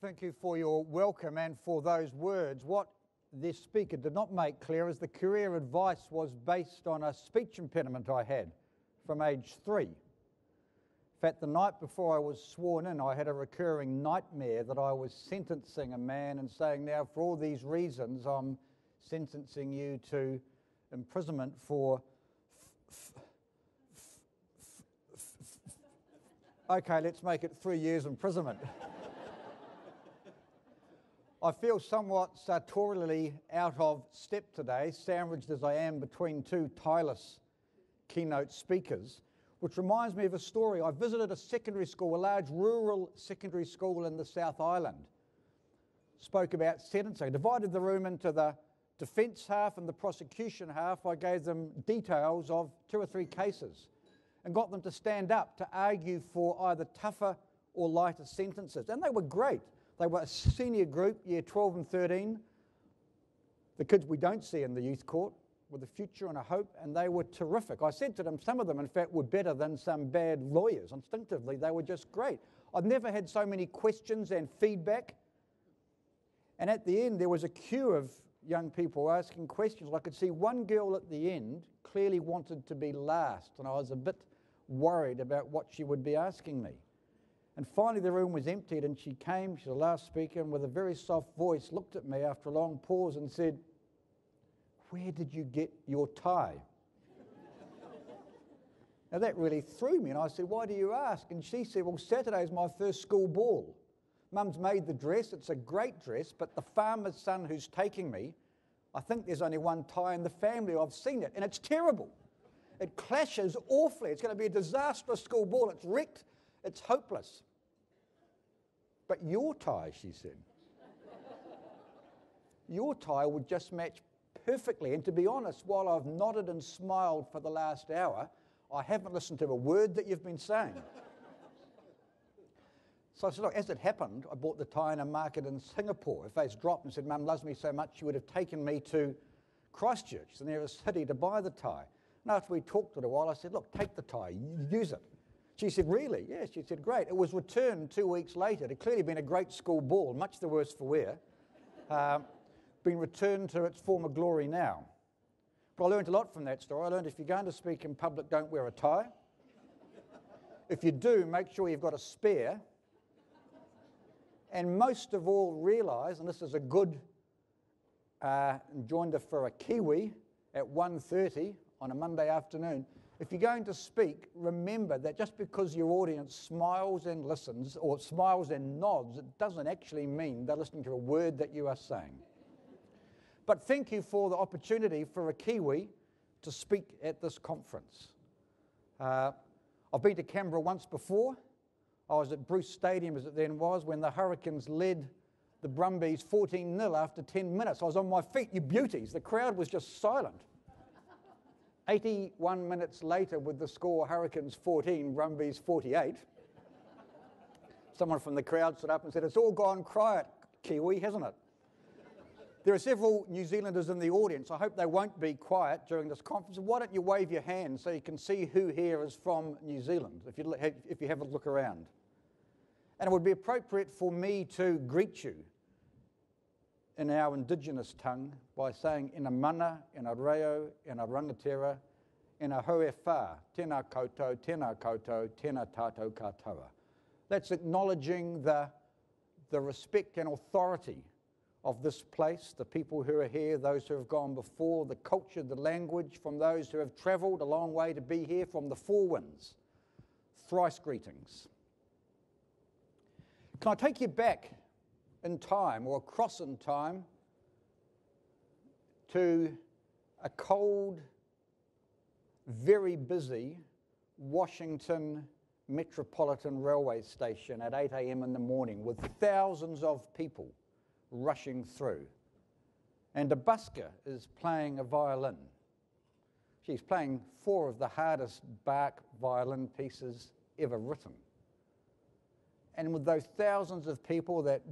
Thank you for your welcome and for those words. What this speaker did not make clear is the career advice was based on a speech impediment I had from age 3. In fact, the night before I was sworn in, I had a recurring nightmare that I was sentencing a man and saying, now, for all these reasons, I'm sentencing you to imprisonment for... Okay, let's make it 3 years imprisonment. I feel somewhat sartorially out of step today, sandwiched as I am between two tireless keynote speakers, which reminds me of a story. I visited a secondary school, a large rural secondary school in the South Island. Spoke about sentencing. I divided the room into the defence half and the prosecution half. I gave them details of 2 or 3 cases and got them to stand up to argue for either tougher or lighter sentences. And they were great. They were a senior group, year 12 and 13, the kids we don't see in the youth court, with a future and a hope, and they were terrific. I said to them, some of them, in fact, were better than some bad lawyers. Instinctively, they were just great. I've never had so many questions and feedback. And at the end, there was a queue of young people asking questions. I could see one girl at the end clearly wanted to be last, and I was a bit worried about what she would be asking me. And finally the room was emptied, and she came, she's the last speaker, and with a very soft voice looked at me after a long pause and said, "Where did you get your tie?" Now that really threw me, and I said, "Why do you ask?" And she said, "Well, Saturday's my first school ball. Mum's made the dress, it's a great dress, but the farmer's son who's taking me, I think there's only one tie in the family. I've seen it, and it's terrible. It clashes awfully. It's going to be a disastrous school ball. It's wrecked. It's hopeless. But your tie," she said, "your tie would just match perfectly." And to be honest, while I've nodded and smiled for the last hour, I haven't listened to a word that you've been saying. So I said, look, as it happened, I bought the tie in a market in Singapore. Her face dropped and said, "Mum loves me so much, she would have taken me to Christchurch, the nearest city, to buy the tie." And after we talked for a while, I said, "Look, take the tie, use it." She said, "Really?" "Yes." Yeah, she said, "Great." It was returned 2 weeks later. It had clearly been a great school ball, much the worse for wear, been returned to its former glory now. But I learned a lot from that story. I learned if you're going to speak in public, don't wear a tie. If you do, make sure you've got a spare. And most of all, realise, and this is a good joinder for a Kiwi at 1:30 on a Monday afternoon, if you're going to speak, remember that just because your audience smiles and listens, or smiles and nods, it doesn't actually mean they're listening to a word that you are saying. But thank you for the opportunity for a Kiwi to speak at this conference. I've been to Canberra once before. I was at Bruce Stadium, as it then was, when the Hurricanes led the Brumbies 14-0 after 10 minutes. I was on my feet, you beauties. The crowd was just silent. 81 minutes later, with the score Hurricanes 14, Brumbies 48, someone from the crowd stood up and said, "It's all gone quiet, Kiwi, hasn't it?" There are several New Zealanders in the audience. I hope they won't be quiet during this conference. Why don't you wave your hand so you can see who here is from New Zealand, if you have a look around. And it would be appropriate for me to greet you in our indigenous tongue by saying ina mana, ina reo, ina rangatera, ina hoefa, tēnā koutou, tēnā koutou, tēnā tātou katoa. That's acknowledging the respect and authority of this place, the people who are here, those who have gone before, the culture, the language, from those who have travelled a long way to be here, from the four winds. Thrice greetings. Can I take you back in time, or across in time, to a cold, very busy Washington Metropolitan Railway Station at 8 a.m. in the morning, with thousands of people rushing through. And a busker is playing a violin. She's playing 4 of the hardest Bach violin pieces ever written. And with those thousands of people, that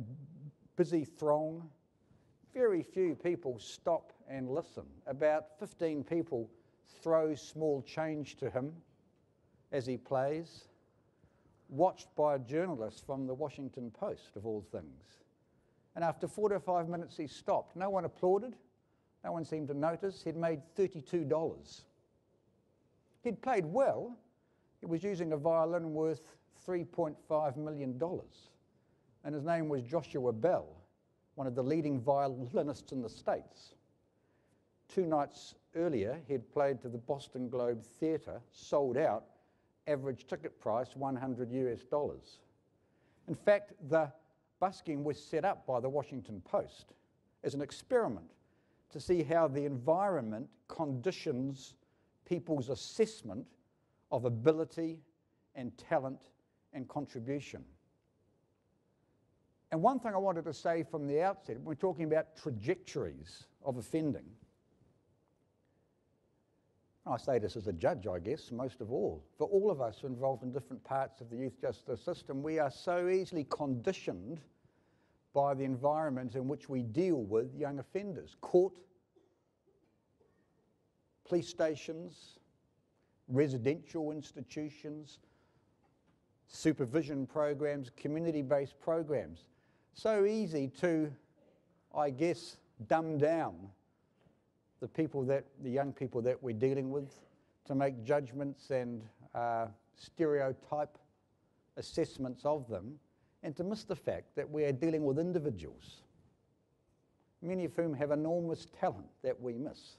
busy throng, very few people stop and listen. About 15 people throw small change to him as he plays. watched by a journalist from the Washington Post, of all things. And after 4 to 5 minutes, he stopped. No one applauded. No one seemed to notice. He'd made $32. He'd played well. He was using a violin worth $3.5 million. And his name was Joshua Bell, one of the leading violinists in the States. 2 nights earlier, he'd played to the Boston Globe Theatre, sold out, average ticket price $100. In fact, the busking was set up by the Washington Post as an experiment to see how the environment conditions people's assessment of ability and talent and contribution. And one thing I wanted to say from the outset, when we're talking about trajectories of offending, I say this as a judge, I guess, most of all. For all of us involved in different parts of the youth justice system, we are so easily conditioned by the environment in which we deal with young offenders. Court, police stations, residential institutions, supervision programs, community-based programs. So easy to, I guess, dumb down the young people that we're dealing with, to make judgments and stereotype assessments of them, and to miss the fact that we are dealing with individuals, many of whom have enormous talent that we miss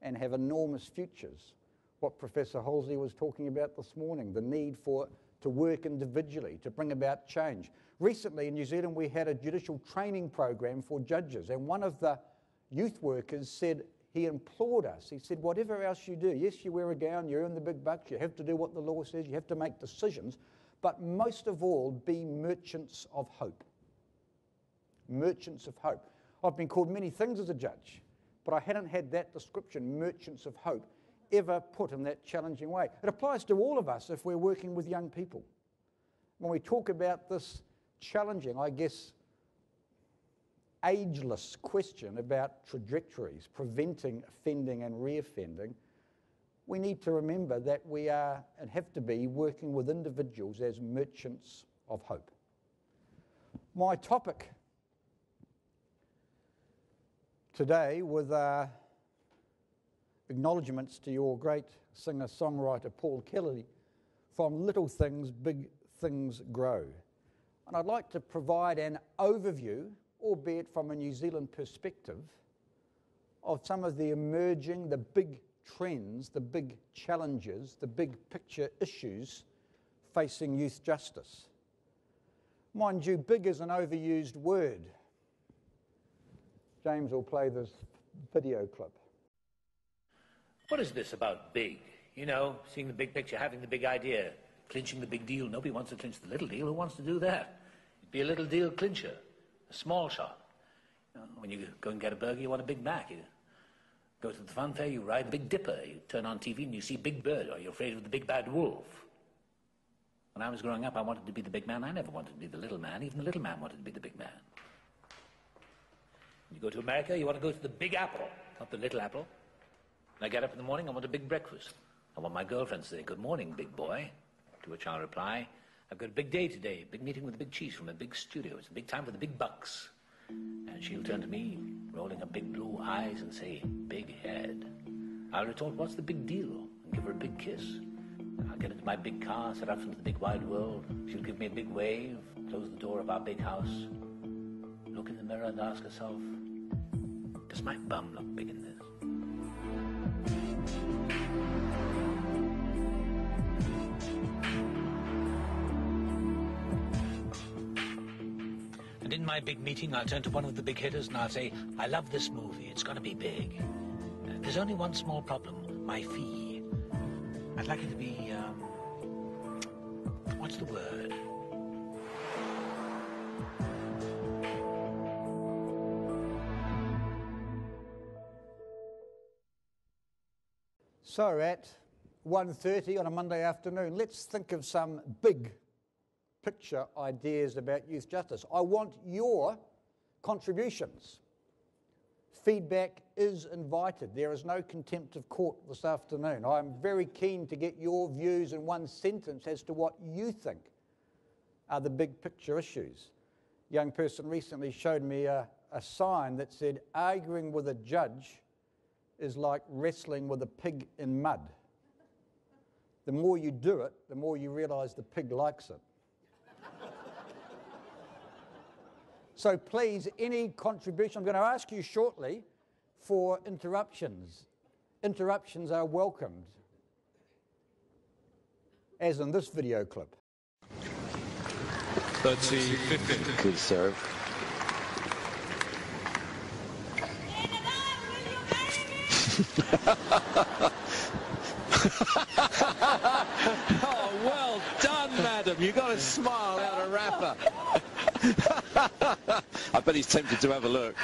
and have enormous futures. What Professor Halsey was talking about this morning, the need to work individually, to bring about change. Recently in New Zealand, we had a judicial training program for judges, and one of the youth workers said, he implored us, he said, whatever else you do, yes, you wear a gown, you earn the big bucks, you have to do what the law says, you have to make decisions, but most of all, be merchants of hope. Merchants of hope. I've been called many things as a judge, but I hadn't had that description, merchants of hope, ever put in that challenging way. It applies to all of us if we're working with young people. When we talk about this challenging, I guess, ageless question about trajectories, preventing offending and reoffending, we need to remember that we are and have to be working with individuals as merchants of hope. My topic today, with acknowledgements to your great singer-songwriter Paul Kelly, from Little Things, Big Things Grow. And I'd like to provide an overview, albeit from a New Zealand perspective, of some of the emerging, the big trends, the big challenges, the big picture issues facing youth justice. Mind you, big is an overused word. James will play this video clip. What is this about big? You know, seeing the big picture, having the big idea, clinching the big deal. Nobody wants to clinch the little deal. Who wants to do that? It'd be a little deal clincher. A small shop. When you go and get a burger, you want a Big Mac. You go to the fun fair, you ride Big Dipper. You turn on TV and you see Big Bird, or you're afraid of the big bad wolf. When I was growing up, I wanted to be the big man. I never wanted to be the little man. Even the little man wanted to be the big man. When you go to America, you want to go to the Big Apple, not the Little Apple. When I get up in the morning, I want a big breakfast. I want my girlfriend to say, "Good morning, big boy," to which I'll reply, "I've got a big day today, a big meeting with the big chiefs from a big studio. It's a big time for the big bucks." And she'll turn to me, rolling her big blue eyes, and say, "Big head." I'll retort, "What's the big deal?" and give her a big kiss. I'll get into my big car, set off into the big wide world. She'll give me a big wave, close the door of our big house, look in the mirror and ask herself, "Does my bum look big in this?" In my big meeting, I'll turn to one of the big hitters and I'll say, "I love this movie, it's going to be big. There's only one small problem, my fee. I'd like it to be, what's the word?" So at 1:30 on a Monday afternoon, let's think of some big picture ideas about youth justice. I want your contributions. Feedback is invited. There is no contempt of court this afternoon. I'm very keen to get your views in one sentence as to what you think are the big picture issues. A young person recently showed me a sign that said, arguing with a judge is like wrestling with a pig in mud. The more you do it, the more you realise the pig likes it. So please, any contribution, I'm going to ask you shortly for interruptions. Interruptions are welcomed, as in this video clip. 30, 50. Good serve. Oh, well done, madam. You got a smile out of rapper. I bet he's tempted to have a look.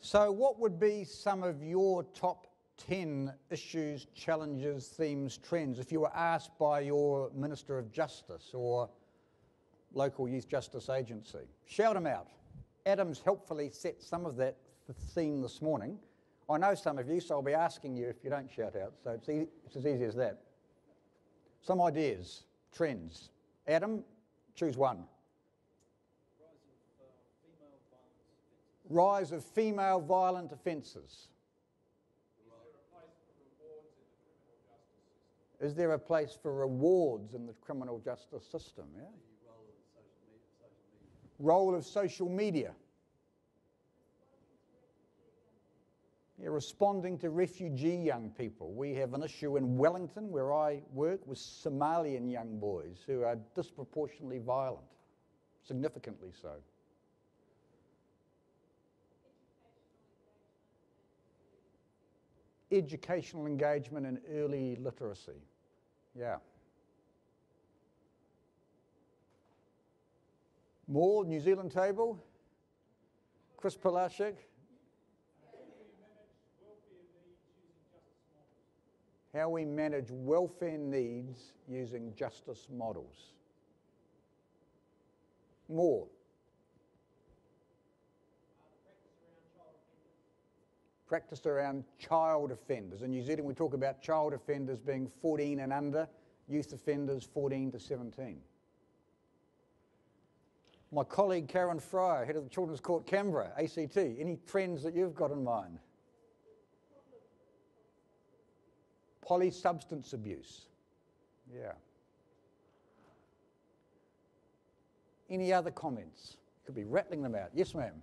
So what would be some of your top 10 issues, challenges, themes, trends, if you were asked by your Minister of Justice or local youth justice agency? Shout them out. Adam's helpfully set some of that theme this morning. I know some of you, so I'll be asking you if you don't shout out, so it's as easy as that. Some ideas, trends. Adam, choose one. Rise of female violent offences. Is there a place for rewards in the criminal justice system? Yeah. Role of social media. Yeah, responding to refugee young people. We have an issue in Wellington, where I work, with Somalian young boys who are disproportionately violent, significantly so. Educational engagement and early literacy. Yeah. More New Zealand table. Chris Palashik. How we manage welfare needs using justice models. More. Practice around child offenders. In New Zealand, we talk about child offenders being 14 and under, youth offenders 14 to 17. My colleague Karen Fryer, head of the Children's Court Canberra, ACT, any trends that you've got in mind? Polysubstance abuse. Yeah. Any other comments? Could be rattling them out. Yes, ma'am.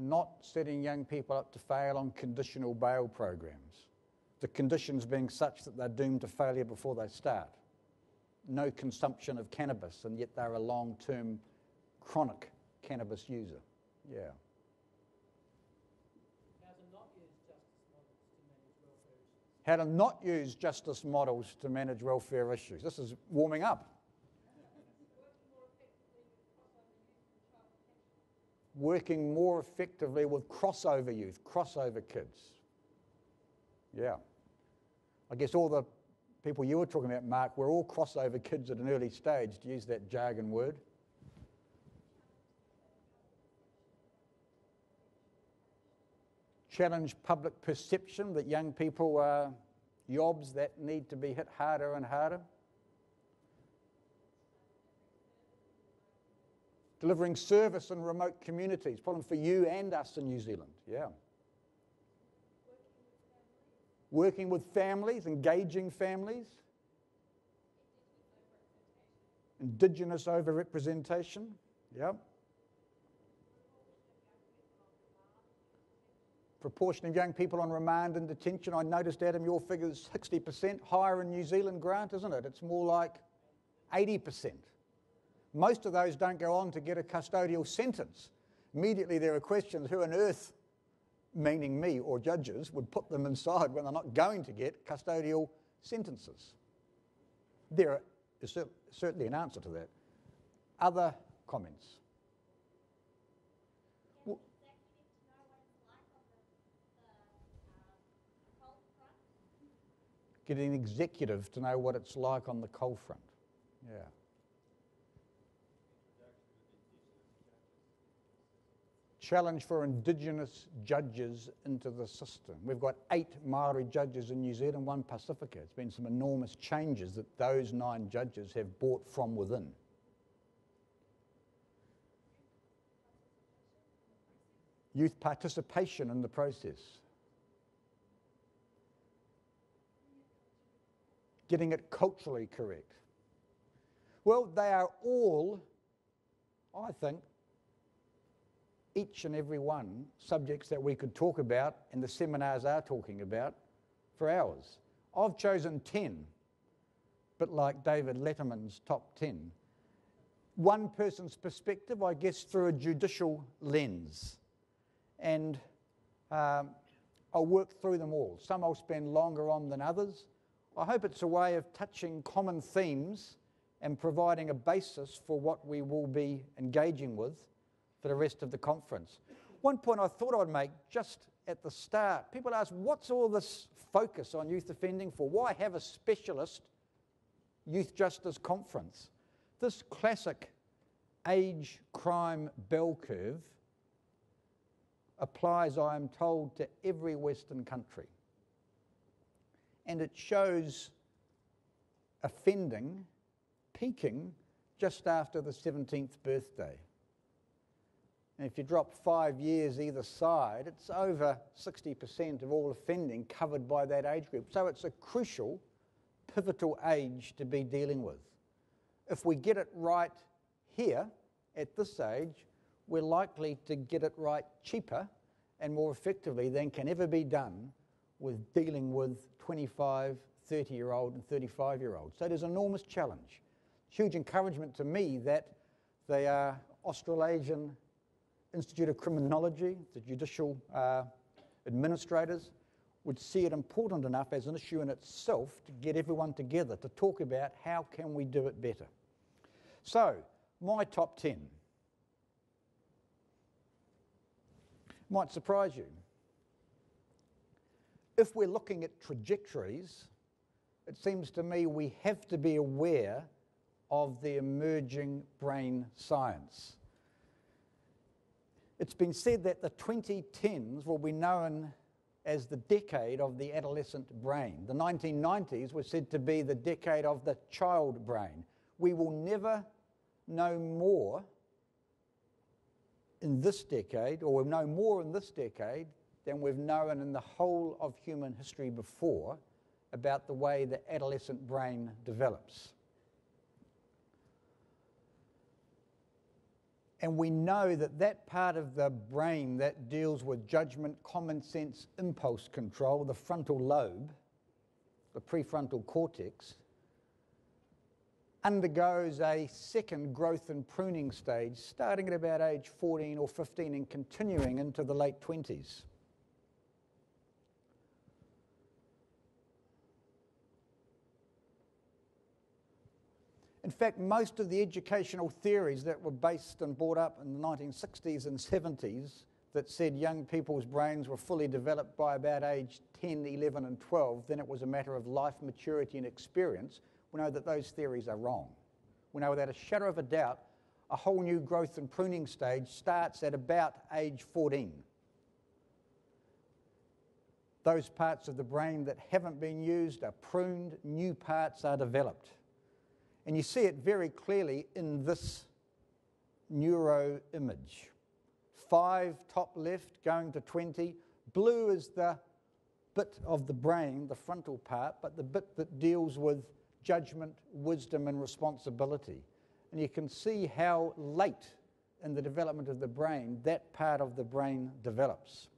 Not setting young people up to fail on conditional bail programs. The conditions being such that they're doomed to failure before they start. No consumption of cannabis, and yet they're a long-term chronic cannabis user. Yeah. How to not use justice models to manage welfare issues. This is warming up. Working more effectively with crossover youth, crossover kids. Yeah. I guess all the people you were talking about, Mark, were all crossover kids at an early stage, to use that jargon word. Challenge public perception that young people are yobs that need to be hit harder and harder. Delivering service in remote communities, problem for you and us in New Zealand, yeah. Working with families, engaging families. Indigenous overrepresentation, yeah. Proportion of young people on remand and detention. I noticed, Adam, your figure is 60% higher in New Zealand, Grant, isn't it? It's more like 80%. Most of those don't go on to get a custodial sentence. Immediately there are questions, who on earth, meaning me or judges, would put them inside when they're not going to get custodial sentences? There is certainly an answer to that. Other comments? Well, get an executive to know what it's like on the coal front. Yeah. Challenge for Indigenous judges into the system. We've got 8 Maori judges in New Zealand, 1 Pacifica. It's been some enormous changes that those 9 judges have brought from within. Youth participation in the process. Getting it culturally correct. Well, they are all, I think, each and every one, subjects that we could talk about, and the seminars are talking about, for hours. I've chosen 10, but like David Letterman's top 10. One person's perspective, I guess, through a judicial lens. And I'll work through them all. Some I'll spend longer on than others. I hope it's a way of touching common themes and providing a basis for what we will be engaging with for the rest of the conference. One point I thought I'd make just at the start, people ask, what's all this focus on youth offending for? Why have a specialist youth justice conference? This classic age crime bell curve applies, I am told, to every Western country. And it shows offending peaking just after the 17th birthday. And if you drop 5 years either side, it's over 60% of all offending covered by that age group. So it's a crucial, pivotal age to be dealing with. If we get it right here, at this age, we're likely to get it right cheaper and more effectively than can ever be done with dealing with 25, 30-year-old and 35-year-olds. So there's an enormous challenge. Huge encouragement to me that they are Australasian Institute of Criminology, the judicial administrators, would see it important enough as an issue in itself to get everyone together to talk about how can we do it better. So, my top 10. Might surprise you. If we're looking at trajectories, it seems to me we have to be aware of the emerging brain science. It's been said that the 2010s will be known as the decade of the adolescent brain. The 1990s were said to be the decade of the child brain. We will never know more in this decade, or we'll know more in this decade than we've known in the whole of human history before about the way the adolescent brain develops. And we know that that part of the brain that deals with judgment, common sense, impulse control, the frontal lobe, the prefrontal cortex, undergoes a second growth and pruning stage, starting at about age 14 or 15 and continuing into the late 20s. In fact, most of the educational theories that were based and brought up in the 1960s and 70s that said young people's brains were fully developed by about age 10, 11 and 12, then it was a matter of life maturity and experience, we know that those theories are wrong. We know without a shadow of a doubt, a whole new growth and pruning stage starts at about age 14. Those parts of the brain that haven't been used are pruned, new parts are developed. And you see it very clearly in this neuro image. 5 top left going to 20. Blue is the bit of the brain, the frontal part, but the bit that deals with judgment, wisdom, and responsibility. And you can see how late in the development of the brain that part of the brain develops.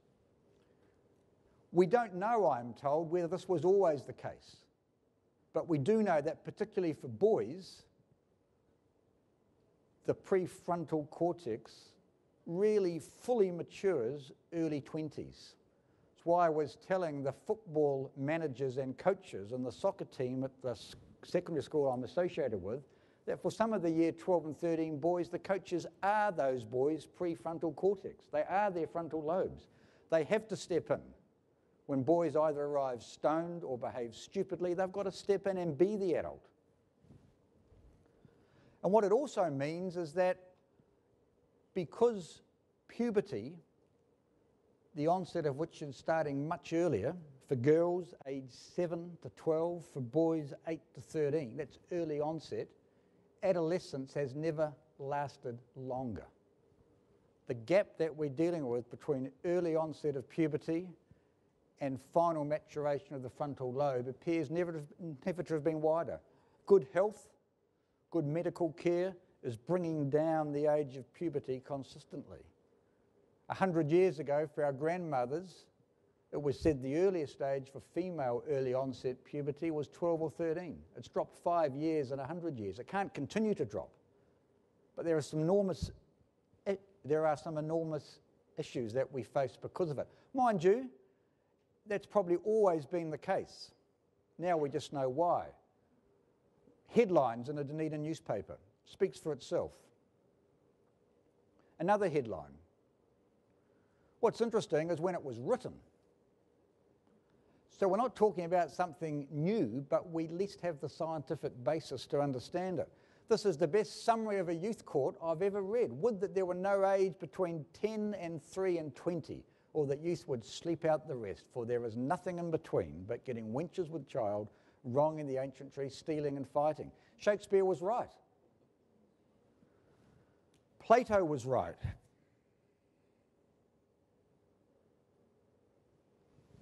We don't know, I'm told, whether this was always the case. But we do know that particularly for boys, the prefrontal cortex really fully matures early 20s. That's why I was telling the football managers and coaches and the soccer team at the secondary school I'm associated with, that for some of the year 12 and 13 boys, the coaches are those boys' prefrontal cortex. They are their frontal lobes. They have to step in. When boys either arrive stoned or behave stupidly, they've got to step in and be the adult. And what it also means is that because puberty, the onset of which is starting much earlier, for girls age 7 to 12, for boys 8 to 13, that's early onset, adolescence has never lasted longer. The gap that we're dealing with between early onset of puberty and final maturation of the frontal lobe appears never to have been wider. Good health, good medical care is bringing down the age of puberty consistently. 100 years ago, for our grandmothers, it was said the earliest age for female early onset puberty was 12 or 13. It's dropped 5 years in 100 years. It can't continue to drop. But there are some enormous, issues that we face because of it. Mind you, that's probably always been the case. Now we just know why. Headlines in a Dunedin newspaper speaks for itself. Another headline. What's interesting is when it was written. So we're not talking about something new, but we at least have the scientific basis to understand it. This is the best summary of a youth court I've ever read. Would that there were no age between 10 and 3 and 20, or that youth would sleep out the rest, for there is nothing in between but getting wenches with child, wrong in the ancient tree, stealing and fighting. Shakespeare was right. Plato was right.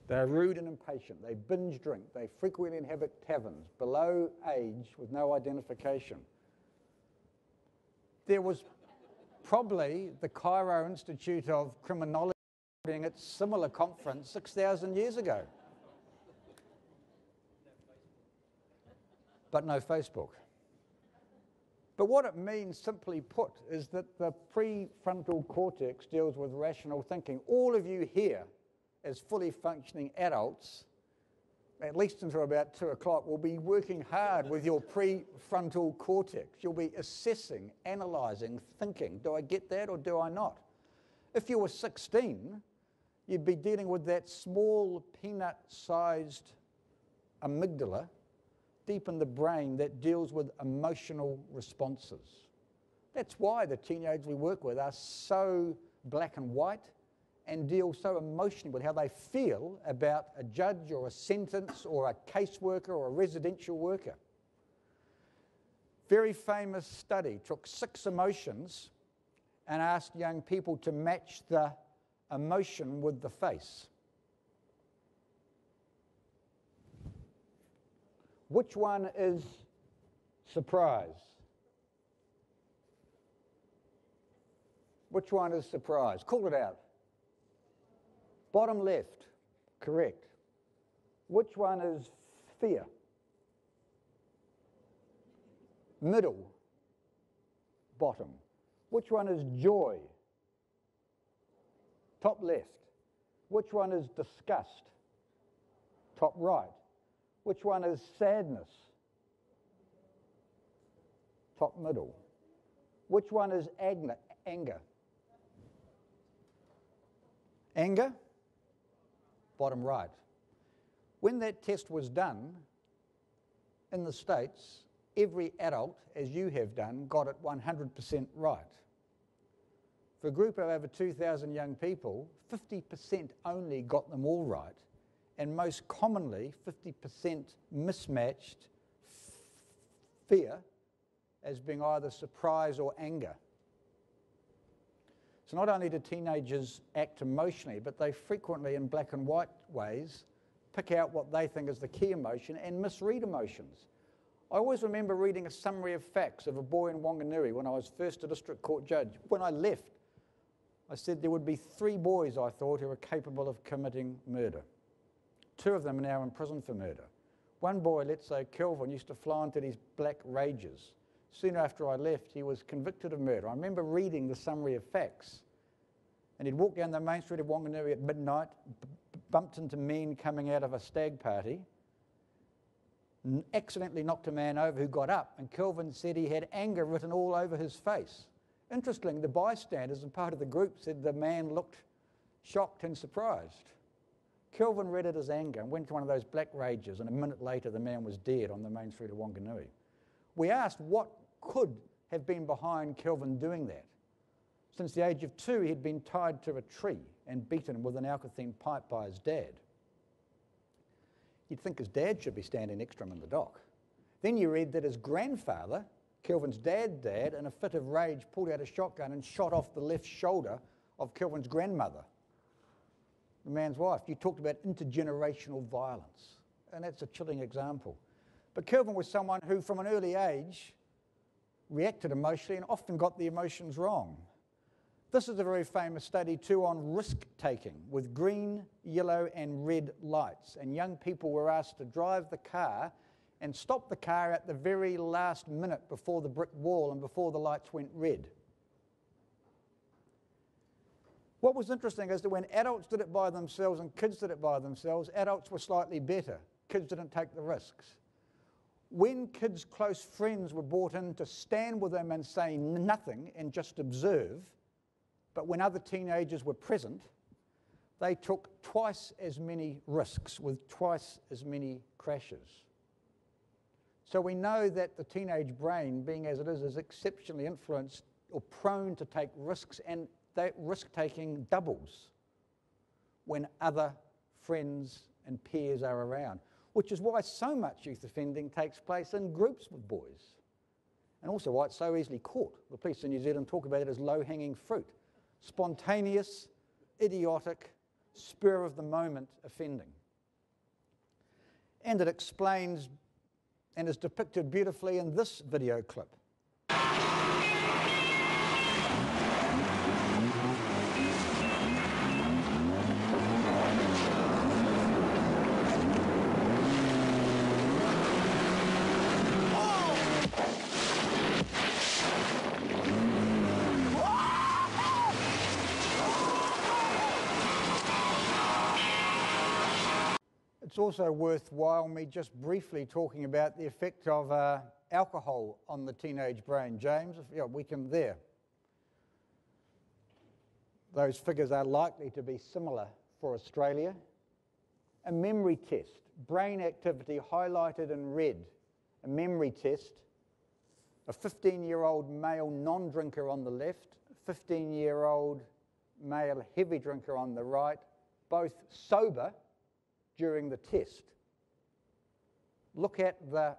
They're rude and impatient. They binge drink. They frequently inhabit taverns below age with no identification. There was probably the Cairo Institute of Criminology holding its similar conference 6,000 years ago. But no Facebook. But what it means, simply put, is that the prefrontal cortex deals with rational thinking. All of you here, as fully functioning adults, at least until about 2 o'clock, will be working hard with your prefrontal cortex. You'll be assessing, analysing, thinking, do I get that or do I not? If you were 16, you'd be dealing with that small peanut-sized amygdala deep in the brain that deals with emotional responses. That's why the teenagers we work with are so black and white and deal so emotionally with how they feel about a judge or a sentence or a caseworker or a residential worker. Very famous study took 6 emotions and asked young people to match the emotion with the face. Which one is surprise? Which one is surprise? Call it out. Bottom left, correct. Which one is fear? Middle, bottom. Which one is joy? Top left. Which one is disgust? Top right. Which one is sadness? Top middle. Which one is anger? Anger? Bottom right. When that test was done in the States, every adult, as you have done, got it 100% right. For a group of over 2,000 young people, 50% only got them all right, and most commonly 50% mismatched fear as being either surprise or anger. So not only do teenagers act emotionally, but they frequently, in black and white ways, pick out what they think is the key emotion and misread emotions. I always remember reading a summary of facts of a boy in Wanganui when I was first a district court judge. When I left, I said there would be 3 boys, I thought, who were capable of committing murder. 2 of them are now in prison for murder. 1 boy, let's say Kelvin, used to fly into these black rages. Soon after I left, he was convicted of murder. I remember reading the summary of facts. And he'd walk down the main street of Wanganui at midnight, bumped into men coming out of a stag party, and accidentally knocked a man over who got up, and Kelvin said he had anger written all over his face. Interestingly, the bystanders and part of the group said the man looked shocked and surprised. Kelvin read it as anger and went to one of those black rages, and a minute later the man was dead on the main street of Wanganui. We asked what could have been behind Kelvin doing that. Since the age of 2, he had been tied to a tree and beaten with an alkathene pipe by his dad. You'd think his dad should be standing next to him in the dock. Then you read that his grandfather, Kelvin's dad, in a fit of rage, pulled out a shotgun and shot off the left shoulder of Kelvin's grandmother, the man's wife. You talked about intergenerational violence, and that's a chilling example. But Kelvin was someone who, from an early age, reacted emotionally and often got the emotions wrong. This is a very famous study too on risk-taking with green, yellow and red lights, and young people were asked to drive the car and stop the car at the very last minute before the brick wall and before the lights went red. What was interesting is that when adults did it by themselves and kids did it by themselves, adults were slightly better. Kids didn't take the risks. When kids' close friends were brought in to stand with them and say nothing and just observe, but when other teenagers were present, they took twice as many risks with twice as many crashes. So we know that the teenage brain, being as it is exceptionally influenced or prone to take risks, and that risk-taking doubles when other friends and peers are around, which is why so much youth offending takes place in groups with boys, and also why it's so easily caught. The police in New Zealand talk about it as low-hanging fruit. Spontaneous, idiotic, spur-of-the-moment offending. And it explains and is depicted beautifully in this video clip. Also worthwhile me just briefly talking about the effect of alcohol on the teenage brain. James, yeah, we can there. Those figures are likely to be similar for Australia. A memory test, brain activity highlighted in red. A memory test, a 15-year-old male non-drinker on the left, 15-year-old male heavy drinker on the right, both sober during the test. Look at the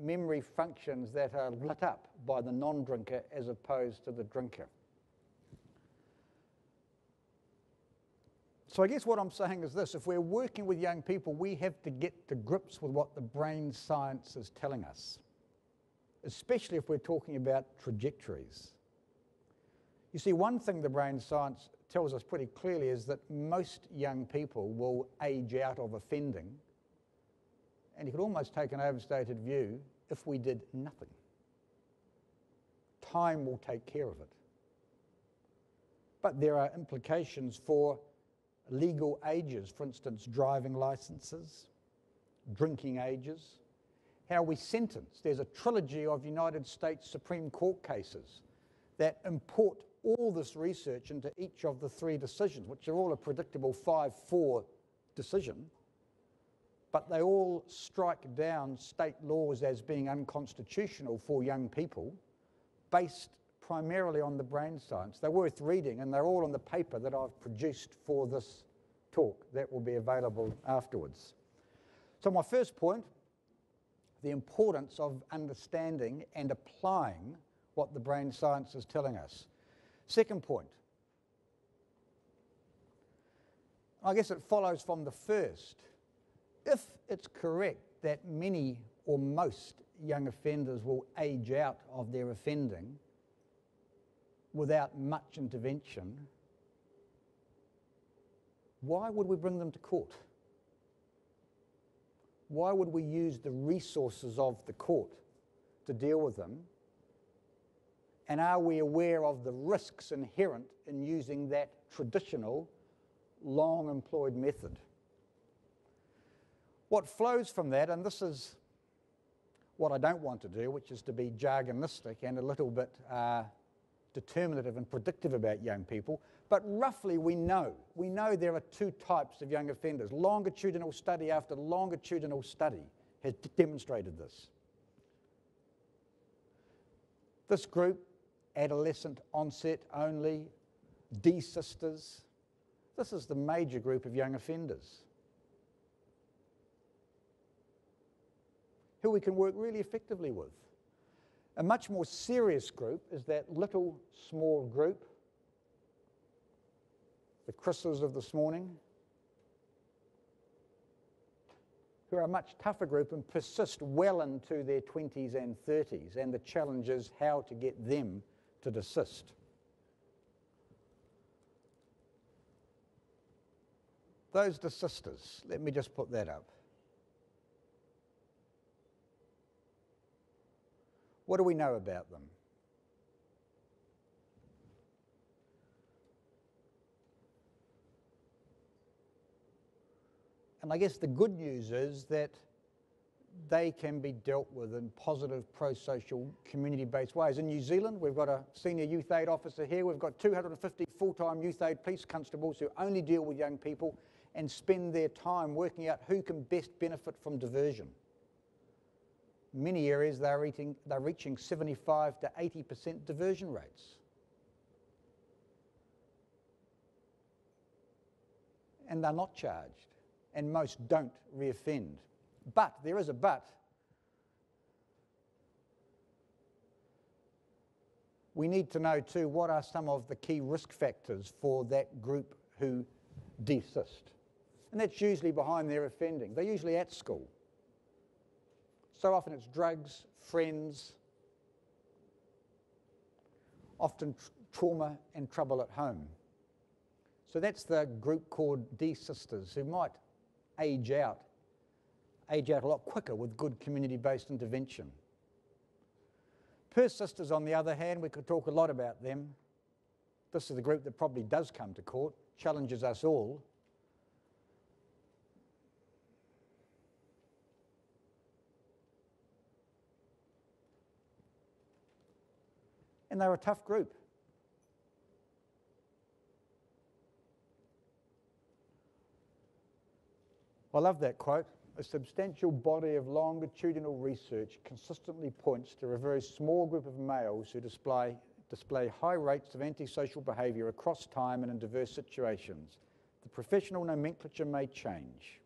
memory functions that are lit up by the non-drinker as opposed to the drinker. So I guess what I'm saying is this: if we're working with young people, we have to get to grips with what the brain science is telling us, especially if we're talking about trajectories. You see, one thing the brain science tells us pretty clearly is that most young people will age out of offending, and you could almost take an overstated view if we did nothing. Time will take care of it. But there are implications for legal ages, for instance, driving licenses, drinking ages, how we sentence. There's a trilogy of United States Supreme Court cases that import all this research into each of the three decisions, which are all a predictable 5-4 decision, but they all strike down state laws as being unconstitutional for young people, based primarily on the brain science. They're worth reading, and they're all on the paper that I've produced for this talk that will be available afterwards. So my first point, the importance of understanding and applying what the brain science is telling us. Second point, I guess it follows from the first. If it's correct that many or most young offenders will age out of their offending without much intervention, why would we bring them to court? Why would we use the resources of the court to deal with them? And are we aware of the risks inherent in using that traditional, long-employed method? What flows from that, and this is what I don't want to do, which is to be jargonistic and a little bit determinative and predictive about young people, but roughly we know there are two types of young offenders. Longitudinal study after longitudinal study has demonstrated this. This group, adolescent onset only, D-sisters, this is the major group of young offenders who we can work really effectively with. A much more serious group is that little small group, the Chris's of this morning, who are a much tougher group and persist well into their 20s and 30s, and the challenge is how to get them to desist. Those desisters, let me just put that up. What do we know about them? And I guess the good news is that they can be dealt with in positive, pro-social, community-based ways. In New Zealand, we've got a senior youth aid officer here. We've got 250 full-time youth aid police constables who only deal with young people and spend their time working out who can best benefit from diversion. In many areas, they're reaching 75 to 80% diversion rates. And they're not charged, and most don't reoffend. But, there is a but. We need to know too, what are some of the key risk factors for that group who desist? And that's usually behind their offending. They're usually at school. So often it's drugs, friends, often trauma and trouble at home. So that's the group called desisters who might age out a lot quicker with good community-based intervention. Persisters, on the other hand, we could talk a lot about them. This is the group that probably does come to court, challenges us all. And they're a tough group. I love that quote. A substantial body of longitudinal research consistently points to a very small group of males who display high rates of antisocial behaviour across time and in diverse situations. The professional nomenclature may change,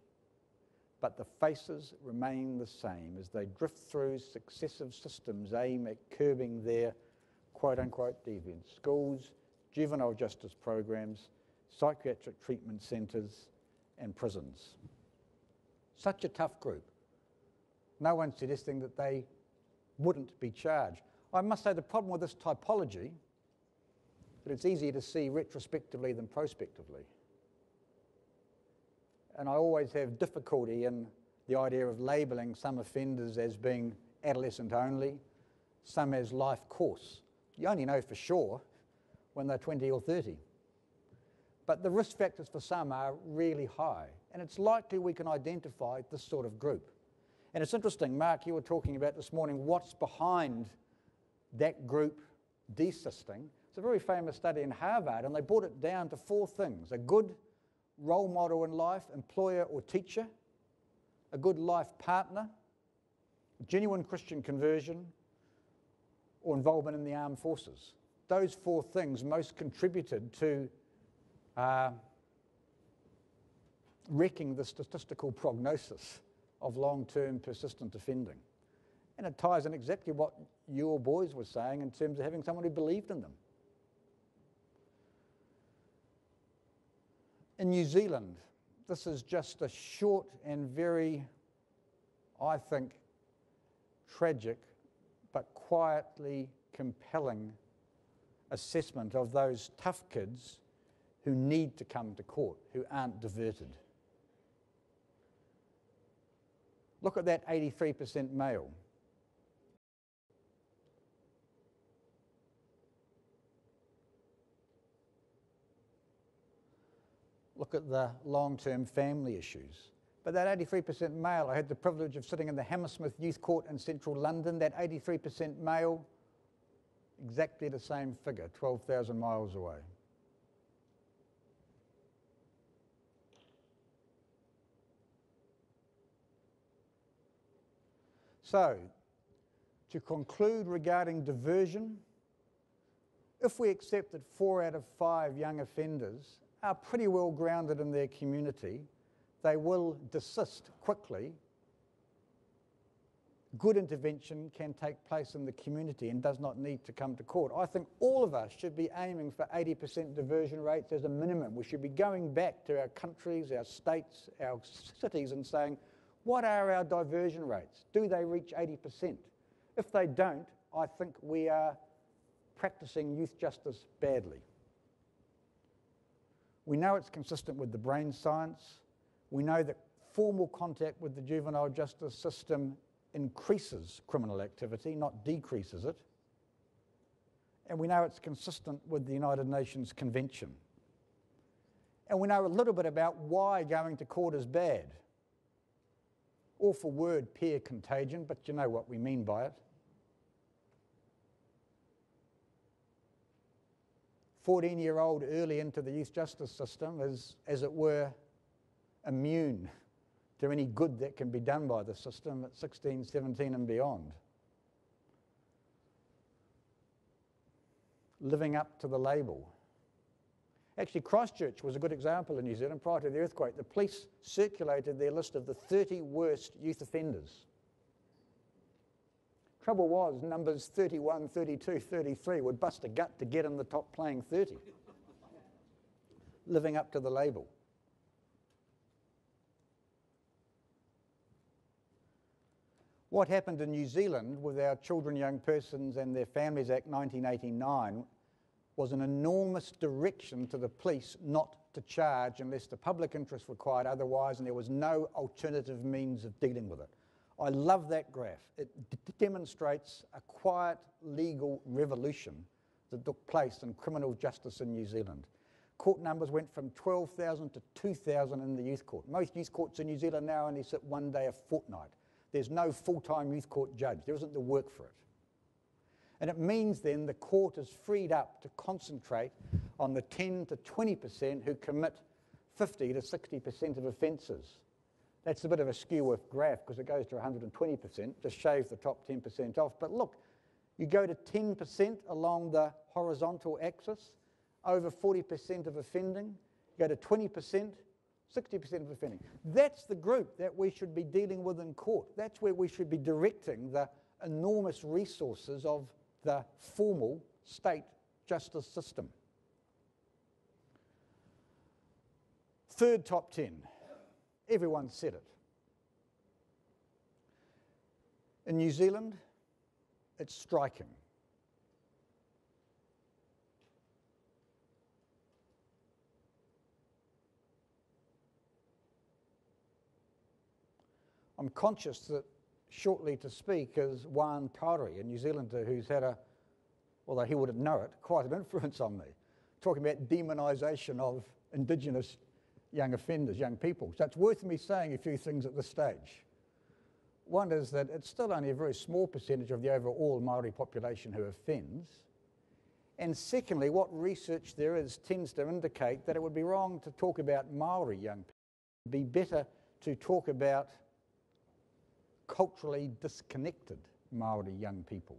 but the faces remain the same as they drift through successive systems aimed at curbing their quote-unquote deviance. Schools, juvenile justice programs, psychiatric treatment centres and prisons. Such a tough group. No one's suggesting that they wouldn't be charged. I must say the problem with this typology, that it's easier to see retrospectively than prospectively. And I always have difficulty in the idea of labelling some offenders as being adolescent only, some as life course. You only know for sure when they're 20 or 30. But the risk factors for some are really high, and it's likely we can identify this sort of group. And it's interesting, Mark, you were talking about this morning what's behind that group desisting. It's a very famous study in Harvard, and they brought it down to four things. A good role model in life, employer or teacher, a good life partner, genuine Christian conversion, or involvement in the armed forces. Those four things most contributed to wrecking the statistical prognosis of long-term persistent offending. And it ties in exactly what your boys were saying in terms of having someone who believed in them. In New Zealand, this is just a short and very, I think, tragic but quietly compelling assessment of those tough kids who need to come to court, who aren't diverted. Look at that 83% male. Look at the long-term family issues. But that 83% male, I had the privilege of sitting in the Hammersmith Youth Court in central London, that 83% male exactly the same figure, 12,000 miles away. So, to conclude regarding diversion, if we accept that 4 out of 5 young offenders are pretty well grounded in their community, they will desist quickly. Good intervention can take place in the community and does not need to come to court. I think all of us should be aiming for 80% diversion rates as a minimum. We should be going back to our countries, our states, our cities and saying, what are our diversion rates? Do they reach 80%? If they don't, I think we are practicing youth justice badly. We know it's consistent with the brain science. We know that formal contact with the juvenile justice system increases criminal activity, not decreases it. And we know it's consistent with the United Nations Convention. And we know a little bit about why going to court is bad. Awful word, peer contagion, but you know what we mean by it. 14-year-old early into the youth justice system is, as it were, immune to any good that can be done by the system at 16, 17 and beyond. Living up to the label. Actually, Christchurch was a good example in New Zealand. Prior to the earthquake, the police circulated their list of the 30 worst youth offenders. Trouble was, numbers 31, 32, 33 would bust a gut to get in the top playing 30. Living up to the label. What happened in New Zealand with our Children, Young Persons and Their Families Act 1989 was an enormous direction to the police not to charge unless the public interest required otherwise, and there was no alternative means of dealing with it. I love that graph. It demonstrates a quiet legal revolution that took place in criminal justice in New Zealand. Court numbers went from 12,000 to 2,000 in the youth court. Most youth courts in New Zealand now only sit one day a fortnight. There's no full-time youth court judge. There isn't the work for it. And it means then the court is freed up to concentrate on the 10 to 20% who commit 50 to 60% of offences. That's a bit of a skew of graph because it goes to 120%, just shave the top 10% off. But look, you go to 10% along the horizontal axis, over 40% of offending, you go to 20%, 60% of offending. That's the group that we should be dealing with in court. That's where we should be directing the enormous resources of the formal state justice system. Third top 10. Everyone said it. In New Zealand, it's striking. I'm conscious that shortly to speak is Wan Tauri, a New Zealander who's had a, although he wouldn't know it, quite an influence on me, talking about demonisation of Indigenous young offenders, young people. So it's worth me saying a few things at this stage. One is that it's still only a very small percentage of the overall Māori population who offends. And secondly, what research there is tends to indicate that it would be wrong to talk about Māori young people. It would be better to talk about culturally disconnected Māori young people.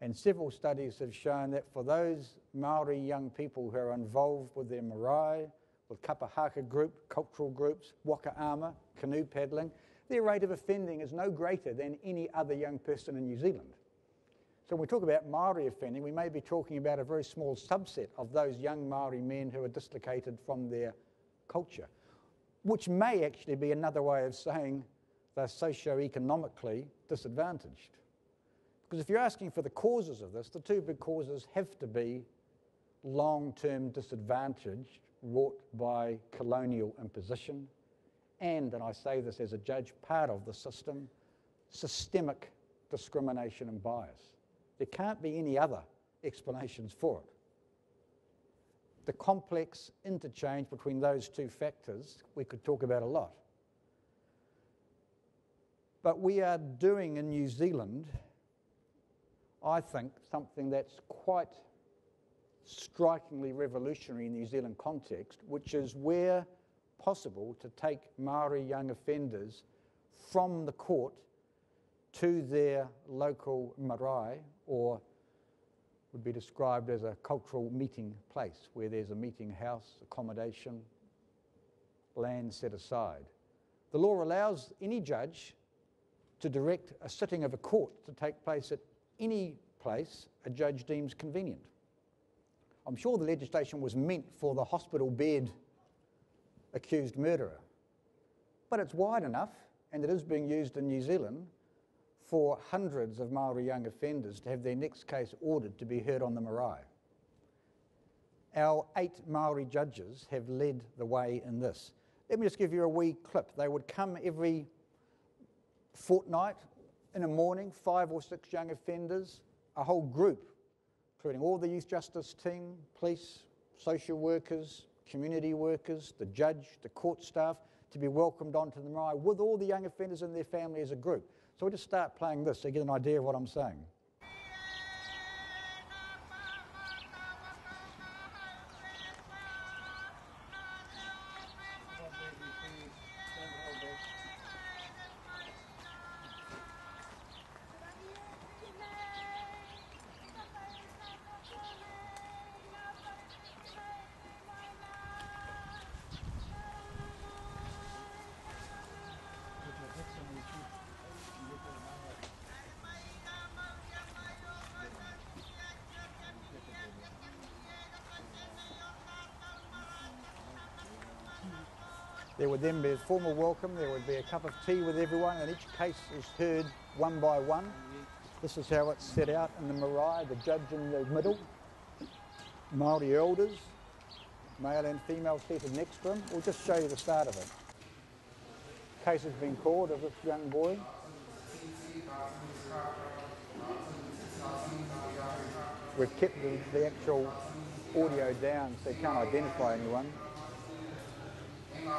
And several studies have shown that for those Māori young people who are involved with their marae, with kapahaka group, cultural groups, wakaama, canoe paddling, their rate of offending is no greater than any other young person in New Zealand. So when we talk about Māori offending, we may be talking about a very small subset of those young Māori men who are dislocated from their culture, which may actually be another way of saying they're socio-economically disadvantaged. Because if you're asking for the causes of this, the two big causes have to be long-term disadvantage wrought by colonial imposition and I say this as a judge, part of the system, systemic discrimination and bias. There can't be any other explanations for it. The complex interchange between those two factors we could talk about a lot. But we are doing in New Zealand, I think, something that's quite strikingly revolutionary in the New Zealand context, which is where possible to take Māori young offenders from the court to their local marae, or would be described as a cultural meeting place, where there's a meeting house, accommodation, land set aside. The law allows any judge to direct a sitting of a court to take place at any place a judge deems convenient. I'm sure the legislation was meant for the hospital bed accused murderer, but it's wide enough, and it is being used in New Zealand for hundreds of Māori young offenders to have their next case ordered to be heard on the marae. Our 8 Māori judges have led the way in this. Let me just give you a wee clip. They would come every fortnight in the morning, 5 or 6 young offenders, a whole group, including all the youth justice team, police, social workers, community workers, the judge, the court staff, to be welcomed onto the marae with all the young offenders and their family as a group. So we'll just start playing this so you get an idea of what I'm saying. There would then be a formal welcome, there would be a cup of tea with everyone, and each case is heard one by one. This is how it's set out in the marae, the judge in the middle, Māori elders, male and female seated next to him. We'll just show you the start of it. Case has been called of this young boy. We've kept the actual audio down so they can't identify anyone.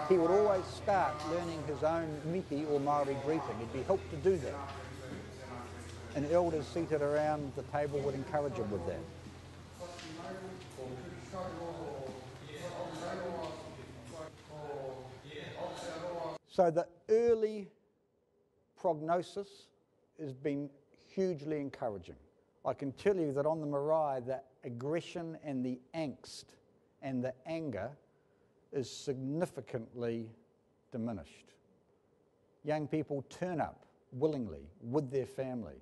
He would always start learning his own miti or Māori greeting. He'd be helped to do that. And elders seated around the table would encourage him with that. So the early prognosis has been hugely encouraging. I can tell you that on the marae, the aggression and the angst and the anger is significantly diminished. Young people turn up willingly with their family.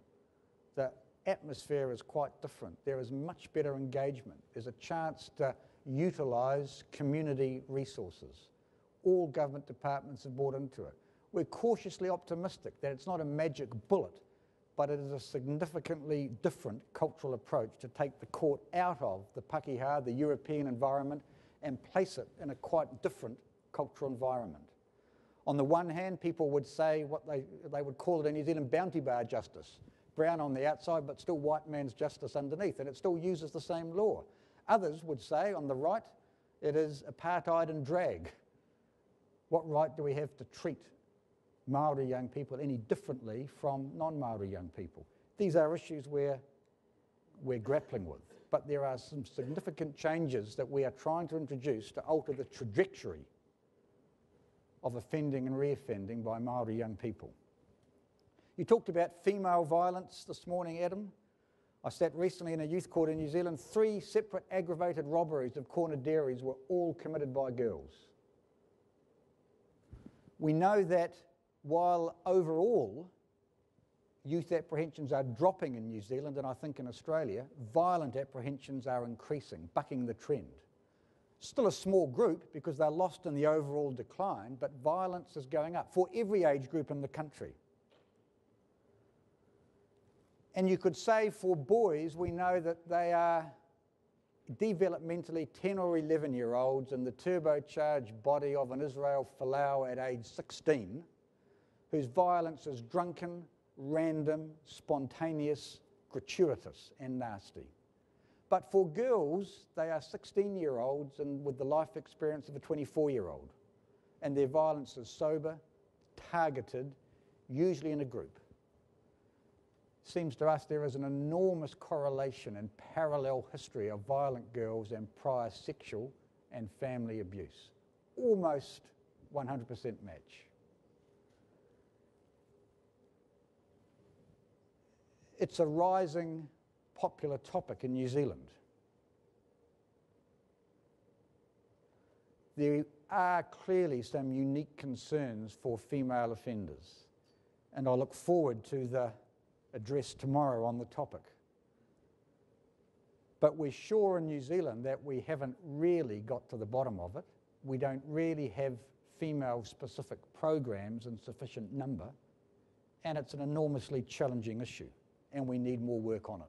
The atmosphere is quite different. There is much better engagement. There's a chance to utilise community resources. All government departments are bought into it. We're cautiously optimistic that it's not a magic bullet, but it is a significantly different cultural approach to take the court out of the Pākehā, the European environment, and place it in a quite different cultural environment. On the one hand, people would say what they would call it in New Zealand bounty bar justice, brown on the outside but still white man's justice underneath, and it still uses the same law. Others would say, on the right, it is apartheid and drag. What right do we have to treat Māori young people any differently from non-Māori young people? These are issues where we're grappling with, but there are some significant changes that we are trying to introduce to alter the trajectory of offending and reoffending by Māori young people. You talked about female violence this morning, Adam. I sat recently in a youth court in New Zealand. 3 separate aggravated robberies of corner dairies were all committed by girls. We know that while overall youth apprehensions are dropping in New Zealand, and I think in Australia, violent apprehensions are increasing, bucking the trend. Still a small group because they're lost in the overall decline, but violence is going up for every age group in the country. And you could say for boys, we know that they are developmentally 10 or 11-year-olds in the turbocharged body of an Israel Folau at age 16, whose violence is drunken, random, spontaneous, gratuitous and nasty. But for girls, they are 16-year-olds and with the life experience of a 24-year-old, and their violence is sober, targeted, usually in a group. seems to us there is an enormous correlation and parallel history of violent girls and prior sexual and family abuse. Almost 100% match. It's a rising popular topic in New Zealand. There are clearly some unique concerns for female offenders, and I look forward to the address tomorrow on the topic. But we're sure in New Zealand that we haven't really got to the bottom of it. We don't really have female-specific programs in sufficient number, and it's an enormously challenging issue, and we need more work on it.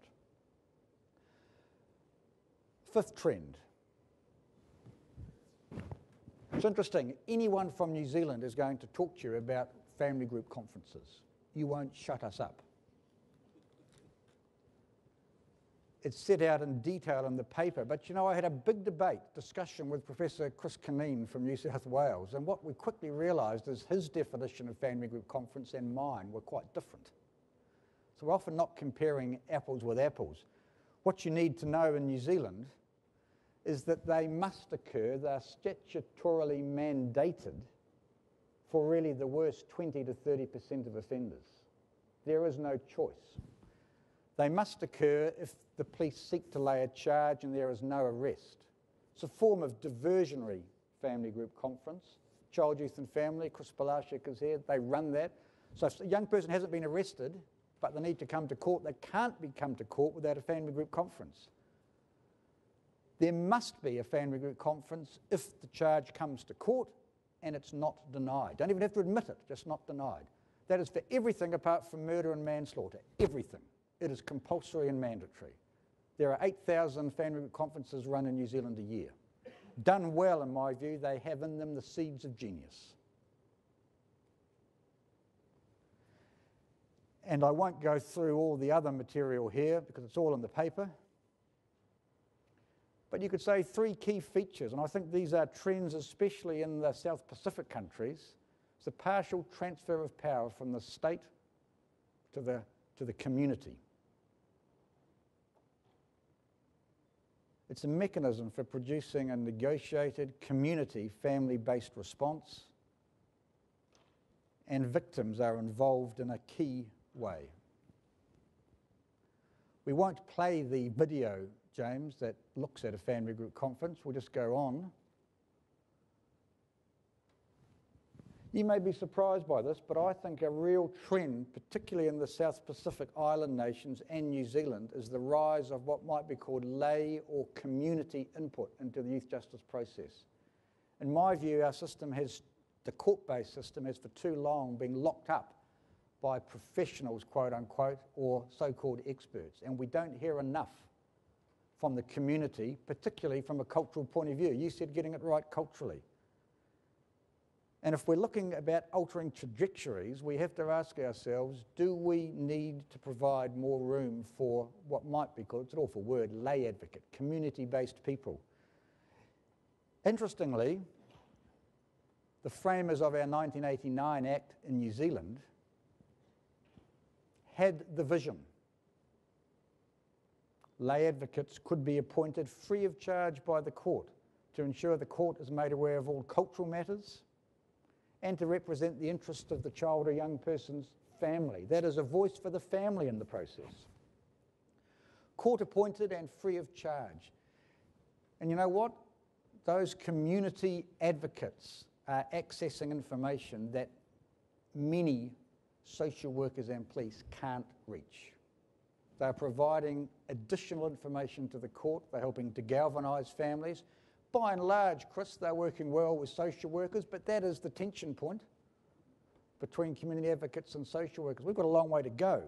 Fifth trend. It's interesting, anyone from New Zealand is going to talk to you about family group conferences. You won't shut us up. It's set out in detail in the paper, but you know, I had a big discussion with Professor Chris Kineen from New South Wales, and what we quickly realised is his definition of family group conference and mine were quite different. So we're often not comparing apples with apples. What you need to know in New Zealand is that they must occur, they're statutorily mandated for really the worst 20 to 30% of offenders. There is no choice. They must occur if the police seek to lay a charge and there is no arrest. It's a form of diversionary family group conference. Child, Youth and Family, Chris Palashik is here, they run that. So if a young person hasn't been arrested, but they need to come to court, they can't be come to court without a family group conference. There must be a family group conference if the charge comes to court and it's not denied. Don't even have to admit it, just not denied. That is for everything apart from murder and manslaughter, everything. It is compulsory and mandatory. There are 8,000 family group conferences run in New Zealand a year. Done well, in my view, they have in them the seeds of genius. And I won't go through all the other material here because it's all in the paper. But you could say three key features, and I think these are trends especially in the South Pacific countries. It's the partial transfer of power from the state to the community. It's a mechanism for producing a negotiated community family-based response, and victims are involved in a key way. We won't play the video, James, that looks at a family group conference. We'll just go on. You may be surprised by this, but I think a real trend, particularly in the South Pacific island nations and New Zealand, is the rise of what might be called lay or community input into the youth justice process. In my view, our system has, the court-based system has for too long been locked up by professionals, quote unquote, or so-called experts, and we don't hear enough from the community, particularly from a cultural point of view. You said getting it right culturally. And if we're looking about altering trajectories, we have to ask ourselves, do we need to provide more room for what might be called, it's an awful word, lay advocate, community-based people? Interestingly, the framers of our 1989 Act in New Zealand had the vision. Lay advocates could be appointed free of charge by the court to ensure the court is made aware of all cultural matters and to represent the interests of the child or young person's family. That is a voice for the family in the process. Court appointed and free of charge. And you know what? Those community advocates are accessing information that many social workers and police can't reach. They're providing additional information to the court. They're helping to galvanise families. By and large, Chris, they're working well with social workers, but that is the tension point between community advocates and social workers. We've got a long way to go,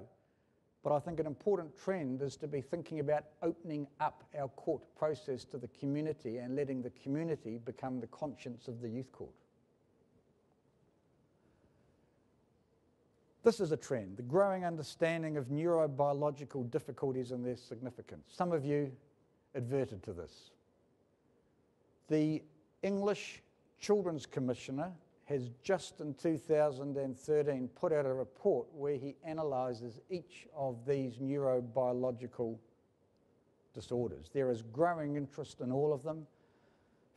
but I think an important trend is to be thinking about opening up our court process to the community and letting the community become the conscience of the youth court. This is a trend, the growing understanding of neurobiological difficulties and their significance. Some of you adverted to this. The English Children's Commissioner has just in 2013 put out a report where he analyses each of these neurobiological disorders. There is growing interest in all of them.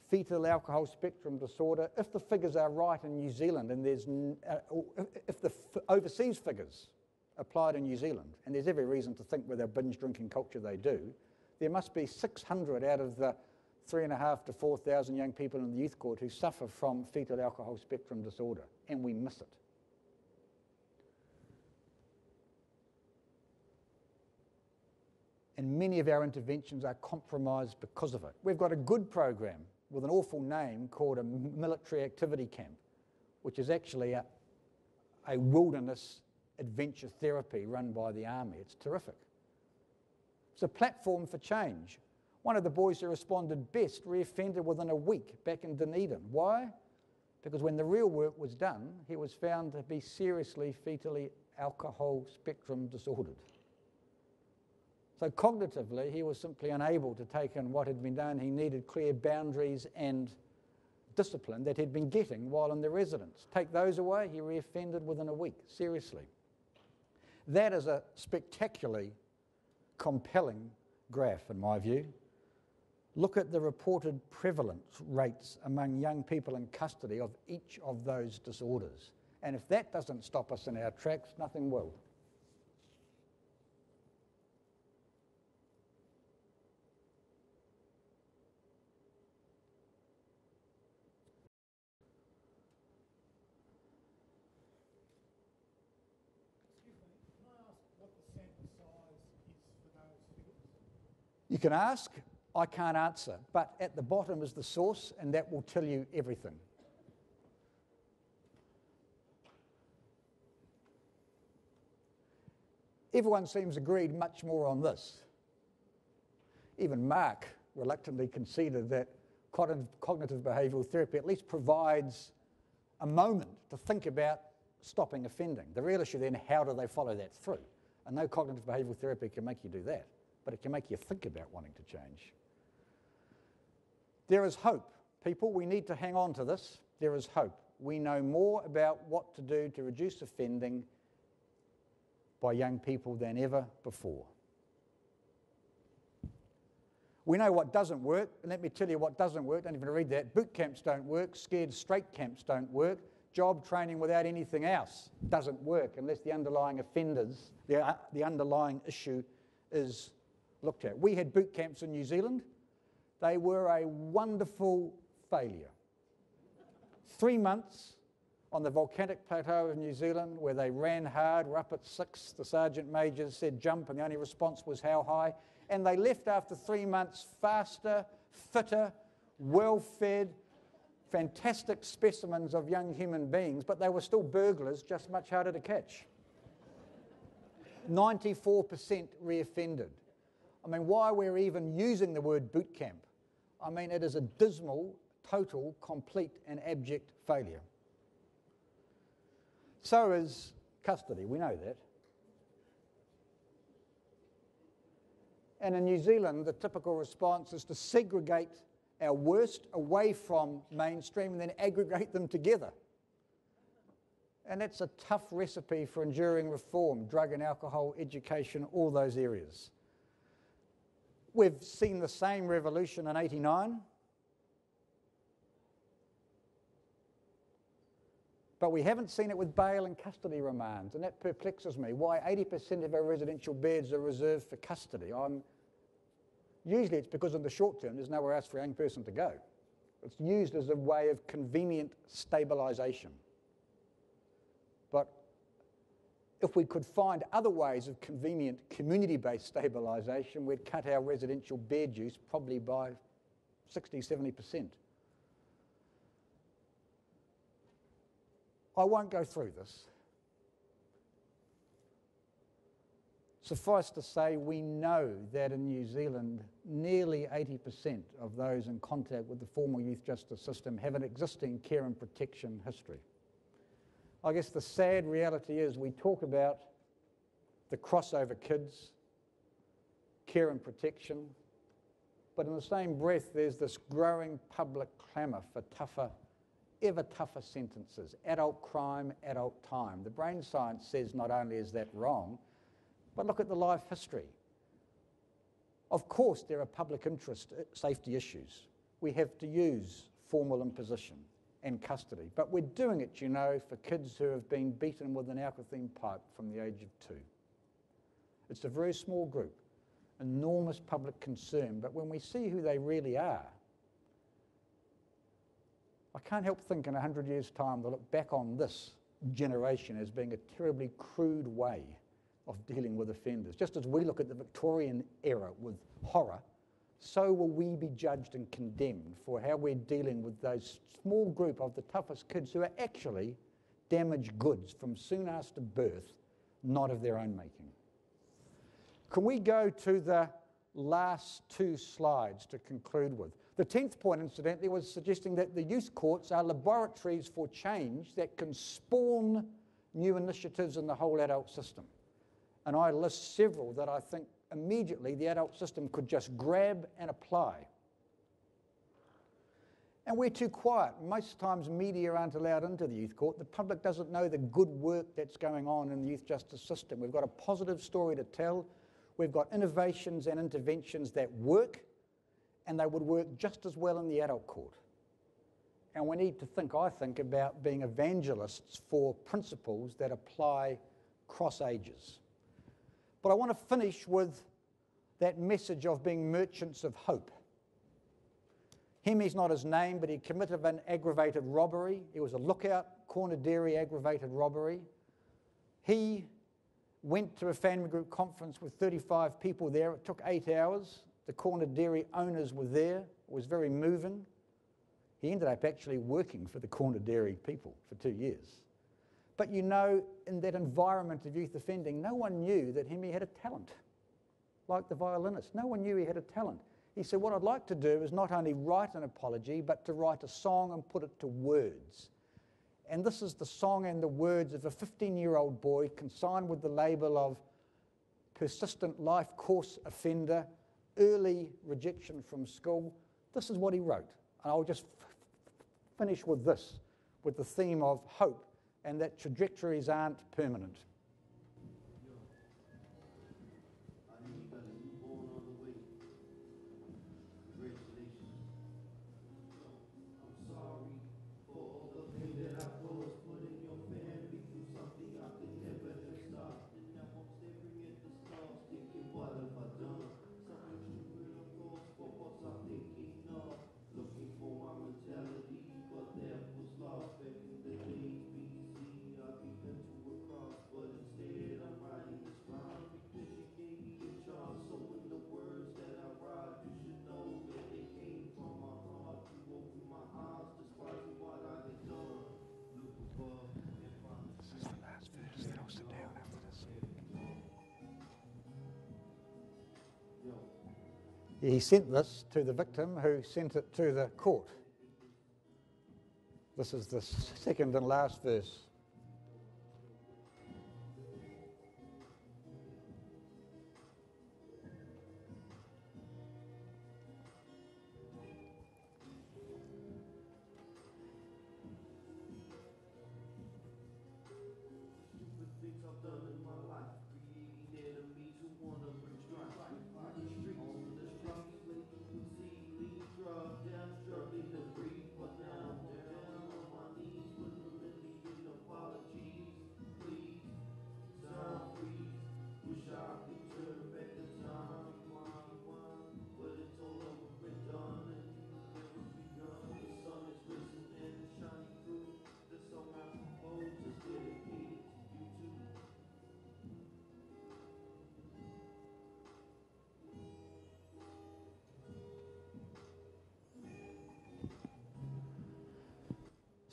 Fetal alcohol spectrum disorder, if the figures are right in New Zealand, and there's if the overseas figures applied in New Zealand, and there's every reason to think with our binge drinking culture they do, there must be 600 out of the 3,500 to 4,000 young people in the youth court who suffer from fetal alcohol spectrum disorder, and we miss it. And many of our interventions are compromised because of it. We've got a good program with an awful name called a military activity camp, which is actually a wilderness adventure therapy run by the army. It's terrific. It's a platform for change. One of the boys who responded best reoffended within a week back in Dunedin. Why? Because when the real work was done, he was found to be seriously fetally alcohol spectrum disordered. So cognitively, he was simply unable to take in what had been done. He needed clear boundaries and discipline that he'd been getting while in the residence. Take those away, he reoffended within a week, seriously. That is a spectacularly compelling graph, in my view. Look at the reported prevalence rates among young people in custody of each of those disorders. And if that doesn't stop us in our tracks, nothing will. You can ask, I can't answer, but at the bottom is the source, and that will tell you everything. Everyone seems agreed much more on this. Even Mark reluctantly conceded that cognitive behavioural therapy at least provides a moment to think about stopping offending. The real issue then, how do they follow that through? And no cognitive behavioural therapy can make you do that, but it can make you think about wanting to change. There is hope, people. We need to hang on to this. There is hope. We know more about what to do to reduce offending by young people than ever before. We know what doesn't work, and let me tell you what doesn't work. Don't even read that. Boot camps don't work. Scared straight camps don't work. Job training without anything else doesn't work unless the underlying offenders, the underlying issue is looked at. We had boot camps in New Zealand. They were a wonderful failure. 3 months on the volcanic plateau of New Zealand where they ran hard, were up at 6. The sergeant majors said jump, and the only response was how high. And they left after 3 months faster, fitter, well-fed, fantastic specimens of young human beings, but they were still burglars, just much harder to catch. 94% reoffended. I mean, why we're even using the word boot camp? I mean, it is a dismal, total, complete and abject failure. So is custody, we know that. And in New Zealand, the typical response is to segregate our worst away from mainstream and then aggregate them together. And that's a tough recipe for enduring reform, drug and alcohol, education, all those areas. We've seen the same revolution in '89, but we haven't seen it with bail and custody remands, and that perplexes me. Why 80% of our residential beds are reserved for custody? Usually it's because in the short term there's nowhere else for a young person to go. It's used as a way of convenient stabilisation. But if we could find other ways of convenient community-based stabilisation, we'd cut our residential bed use probably by 60–70%. I won't go through this. Suffice to say, we know that in New Zealand, nearly 80% of those in contact with the formal youth justice system have an existing care and protection history. I guess the sad reality is we talk about the crossover kids, care and protection, but in the same breath there's this growing public clamour for tougher ever tougher sentences. Adult crime, adult time. The brain science says not only is that wrong, but look at the life history. Of course, there are public interest safety issues. We have to use formal imposition and custody, but we're doing it, you know, for kids who have been beaten with an alcohol-themed pipe from the age of 2. It's a very small group, enormous public concern, but when we see who they really are, I can't help thinking 100 years' time they'll look back on this generation as being a terribly crude way of dealing with offenders. Just as we look at the Victorian era with horror, so will we be judged and condemned for how we're dealing with those small group of the toughest kids who are actually damaged goods from soon after birth, not of their own making. Can we go to the last two slides to conclude with? The 10th point, incidentally, was suggesting that the youth courts are laboratories for change that can spawn new initiatives in the whole adult system. And I list several that I think immediately the adult system could just grab and apply. And we're too quiet. Most times media aren't allowed into the youth court. The public doesn't know the good work that's going on in the youth justice system. We've got a positive story to tell. We've got innovations and interventions that work, and they would work just as well in the adult court. And we need to think, I think, about being evangelists for principles that apply cross ages. But I want to finish with that message of being merchants of hope. Him is not his name, but he committed an aggravated robbery. He was a lookout, corner dairy aggravated robbery. He went to a family group conference with 35 people there. It took 8 hours. The corner dairy owners were there. It was very moving. He ended up actually working for the corner dairy people for 2 years. But you know, in that environment of youth offending, no one knew that Hemi had a talent, like the violinist. No one knew he had a talent. He said, what I'd like to do is not only write an apology, but to write a song and put it to words. And this is the song and the words of a 15-year-old boy consigned with the label of persistent life course offender, early rejection from school. This is what he wrote. And I'll just finish with this, with the theme of hope, and that trajectories aren't permanent. He sent this to the victim, who sent it to the court. This is the second and last verse.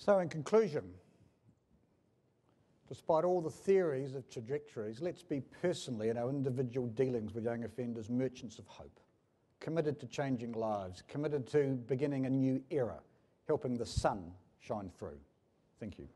So in conclusion, despite all the theories of trajectories, let's be personally in our individual dealings with young offenders merchants of hope, committed to changing lives, committed to beginning a new era, helping the sun shine through. Thank you.